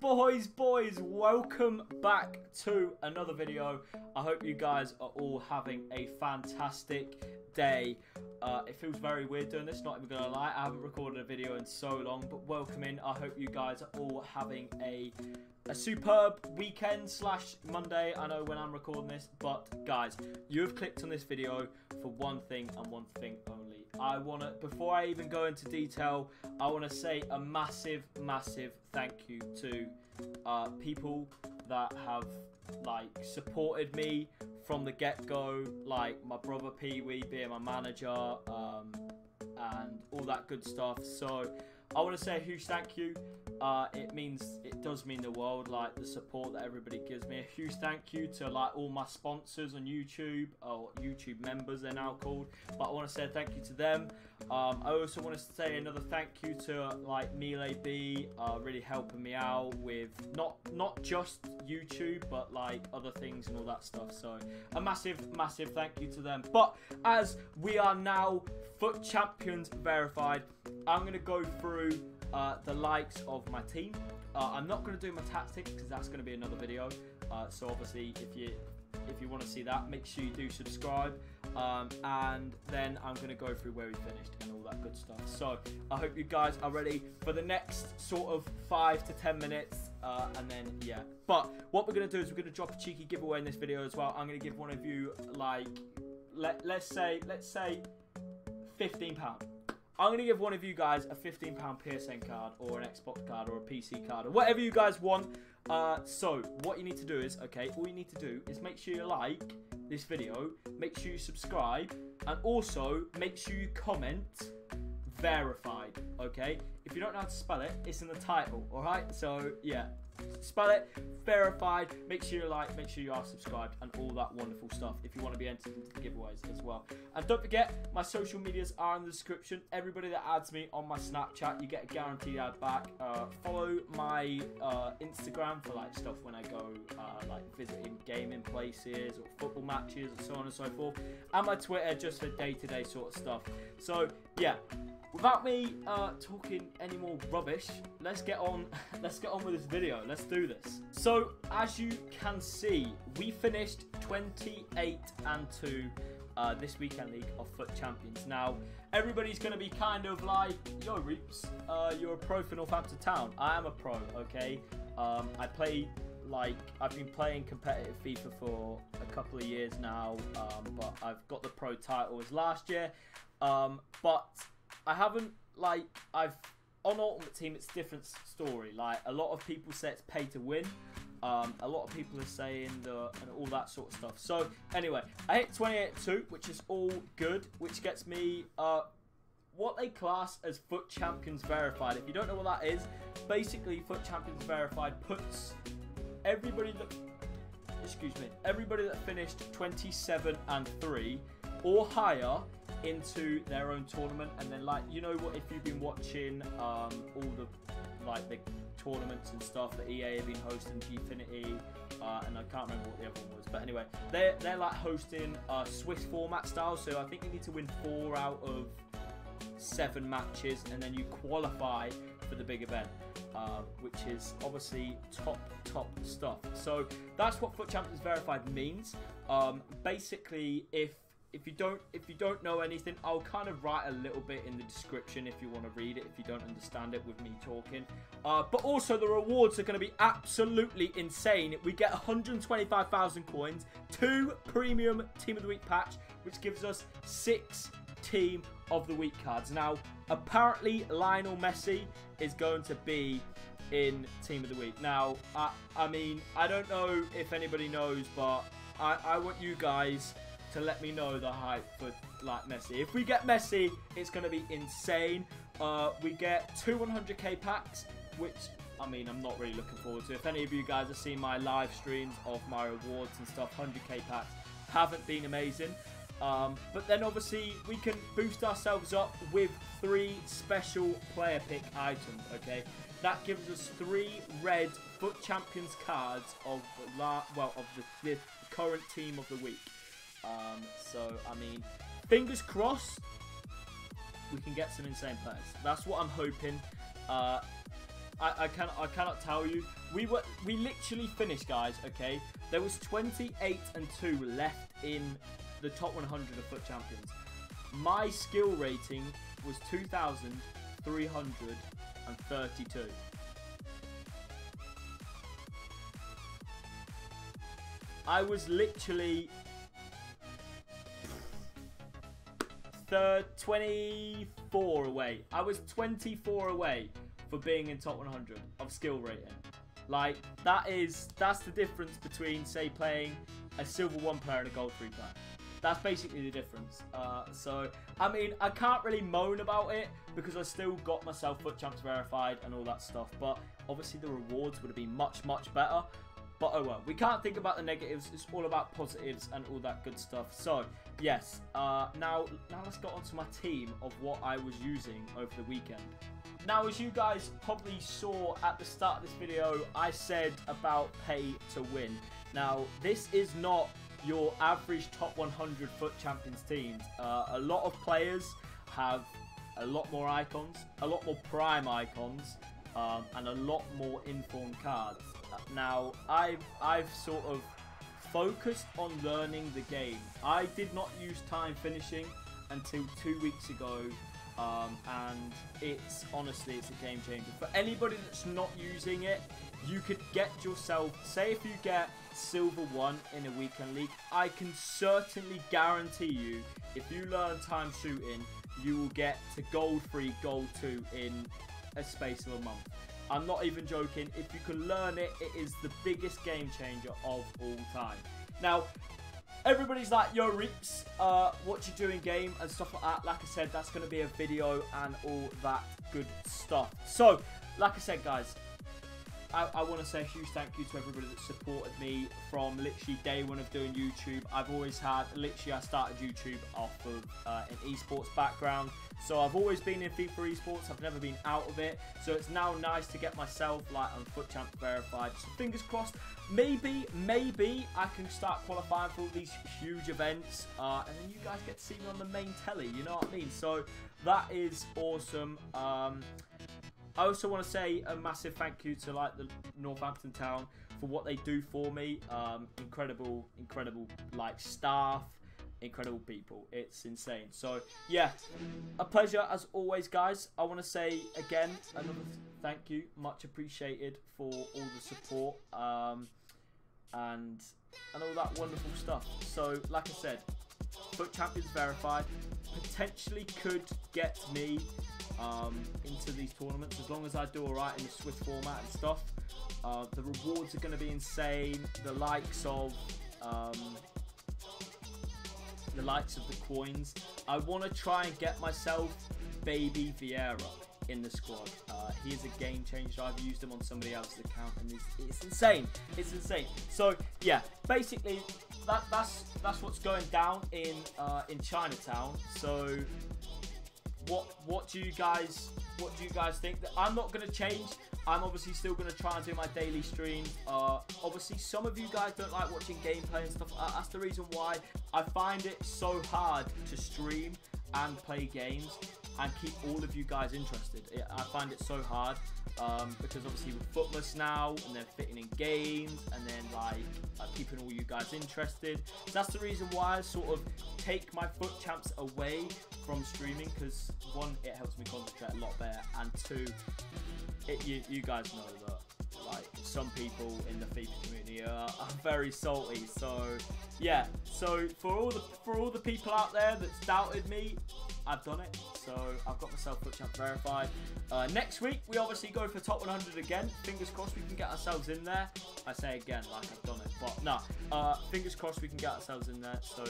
Boys, welcome back to another video. I hope you guys are all having a fantastic day. It feels very weird doing this, not even gonna lie. I haven't recorded a video in so long, but welcome in. I hope you guys are all having a superb weekend slash Monday. I know when I'm recording this, but guys, you have clicked on this video for one thing and one thing only. I want to, before I even go into detail, I want to say a massive thank you to people that have supported me from the get-go, like my brother Pee Wee being my manager and all that good stuff. So I want to say a huge thank you. It does mean the world, like the support that everybody gives me. A huge thank you to all my sponsors on YouTube, or YouTube members they're now called, but I want to say thank you to them. I also want to say another thank you to Mele B, really helping me out with not just YouTube, but other things and all that stuff. So a massive thank you to them. But as we are now FUT Champions verified, I'm gonna go through the likes of my team. I'm not going to do my tactics because that's going to be another video. So obviously, if you want to see that, make sure you do subscribe. And then I'm going to go through where we finished and all that good stuff. So I hope you guys are ready for the next sort of 5 to 10 minutes. And then yeah, but what we're going to do is we're going to drop a cheeky giveaway in this video as well. I'm going to give one of you let's say £15. I'm going to give one of you guys a £15 PSN card or an Xbox card or a PC card or whatever you guys want. So what you need to do is, all you need to do is make sure you like this video, make sure you subscribe, and also make sure you comment verified, okay? If you don't know how to spell it, it's in the title, alright? So yeah, spell it, verified, make sure you like, make sure you are subscribed and all that wonderful stuff if you want to be entered into the giveaways as well. And don't forget, my social medias are in the description. Everybody that adds me on my Snapchat, you get a guaranteed ad back. Follow my Instagram for stuff when I go visiting gaming places or football matches and so on and so forth, and my Twitter just for day-to-day sort of stuff. So yeah, without me talking any more rubbish, let's get on with this video. Let's do this. So as you can see, we finished 28-2 this weekend league of FUT Champions. Now everybody's going to be kind of like, yo Reaps, you're a pro for Northampton Town. I am a pro, okay? I play, I've been playing competitive FIFA for a couple of years now, but I've got the pro title as last year, but I haven't, on Ultimate Team, it's a different story. A lot of people say it's pay to win. A lot of people are saying and all that sort of stuff. So, anyway, I hit 28-2, which is all good, which gets me what they class as FUT Champions Verified. If you don't know what that is, basically, FUT Champions Verified puts everybody that, everybody that finished 27-3 or higher into their own tournament. And then if you've been watching all the tournaments and stuff that EA have been hosting, Gfinity, and I can't remember what the other one was, but anyway, they're hosting Swiss format style. So I think you need to win 4 out of 7 matches and then you qualify for the big event, which is obviously top stuff. So that's what FUT Champions Verified means. Basically, if you don't know anything, I'll kind of write a little bit in the description if you want to read it, if you don't understand it with me talking. But also the rewards are going to be absolutely insane. We get 125,000 coins, 2 premium Team of the Week patch, which gives us 6 Team of the Week cards. Now, apparently Lionel Messi is going to be in Team of the Week. Now, I mean, I don't know if anybody knows, but I want you guys to let me know the hype for Messi. If we get Messi, it's going to be insane. We get 2 100k packs, which I mean I'm not really looking forward to. If any of you guys have seen my live streams of my rewards and stuff, 100k packs haven't been amazing. But then obviously we can boost ourselves up with 3 special player pick items. Okay, that gives us 3 red FUT Champions cards of the current Team of the Week. So I mean, fingers crossed we can get some insane players. That's what I'm hoping. I cannot tell you. We literally finished, guys. Okay, there was 28 and 2 left in the top 100 of FUT Champions. My skill rating was 2,332. I was literally third, 24 away. I was 24 away for being in top 100 of skill rating. Like, that's the difference between, say, playing a silver 1 player and a gold 3 player. That's basically the difference. So, I mean, I can't really moan about it because I still got myself FUT Champs verified and all that stuff. But obviously the rewards would have been much, much better. But oh well, we can't think about the negatives. It's all about positives and all that good stuff. So, yes. Now let's get on to my team of what I was using over the weekend. Now, as you guys probably saw at the start of this video, I said about pay to win. Now, this is not your average top 100 FUT Champions teams. A lot of players have a lot more icons, a lot more prime icons, and a lot more informed cards. Now, I've sort of focused on learning the game. I did not use time finishing until 2 weeks ago, and honestly it's a game changer. For anybody that's not using it, you could get yourself, say if you get silver 1 in a weekend league, I can certainly guarantee you, if you learn time shooting, you will get to gold 3, gold 2 in a space of a month. I'm not even joking. If you can learn it, it is the biggest game changer of all time. Now, everybody's like, yo, Reaps, what you doing game and stuff like that. Like I said, that's going to be a video and all that good stuff. So, like I said, guys, I want to say a huge thank you to everybody that supported me from literally day one of doing YouTube. I've always had, literally I started YouTube off of an esports background. So I've always been in FIFA esports, I've never been out of it. So it's now nice to get myself like on FUT Champs verified. So fingers crossed, maybe I can start qualifying for all these huge events. And then you guys get to see me on the main telly, you know what I mean? So that is awesome. I also want to say a massive thank you to like the Northampton Town for what they do for me. Incredible like staff, incredible people. It's insane. So yeah, a pleasure as always, guys. I want to say again another thank you, much appreciated for all the support and all that wonderful stuff. So like I said, FUT Champions verified potentially could get me into these tournaments as long as I do alright in the Swiss format and stuff. The rewards are going to be insane. The likes of the coins. I want to try and get myself Baby Vieira in the squad. He is a game changer. I've used him on somebody else's account and it's insane. It's insane. So yeah, basically that's what's going down in Chinatown. So. What do you guys think? I'm not gonna change. I'm obviously still gonna try and do my daily stream. Obviously some of you guys don't like watching gameplay and stuff. That's the reason why I find it so hard to stream and play games and keep all of you guys interested. I find it so hard because obviously with Footless now and then fitting in games and then like keeping all you guys interested. So that's the reason why I sort of take my FUT Champs away from streaming, because one, it helps me concentrate a lot better, and two, you guys know that like some people in the FIFA community are very salty. So yeah, so for all the people out there that's doubted me, I've done it. So I've got myself FUT Champs verified. Next week we obviously go for top 100 again. Fingers crossed we can get ourselves in there. I say again like I've done it, but no. Fingers crossed we can get ourselves in there. So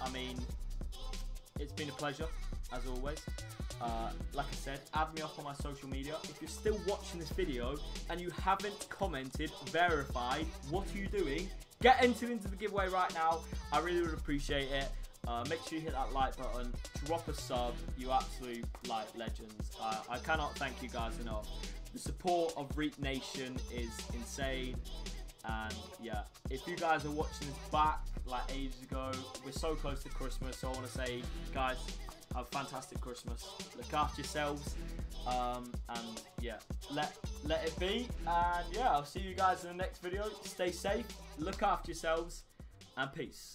I mean, it's been a pleasure as always. Like I said, add me up on my social media. If you're still watching this video and you haven't commented, verified, what are you doing? Get entered into the giveaway right now. I really would appreciate it. Make sure you hit that like button, drop a sub, you absolute like legends. I cannot thank you guys enough. The support of Reap Nation is insane. And yeah, if you guys are watching this back like ages ago, we're so close to Christmas, so I want to say, guys, Have a fantastic Christmas. Look after yourselves. And yeah, let it be. And yeah, I'll see you guys in the next video. Stay safe, look after yourselves, and peace.